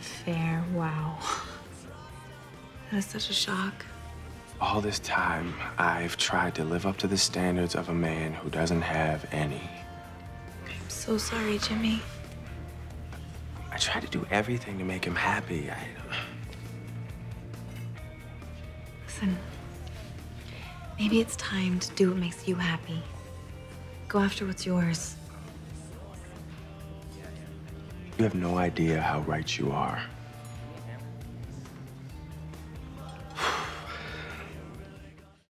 affair. Wow. That's such a shock. All this time, I've tried to live up to the standards of a man who doesn't have any. I'm so sorry, Jimmy. I tried to do everything to make him happy. Listen, maybe it's time to do what makes you happy. Go after what's yours. You have no idea how right you are.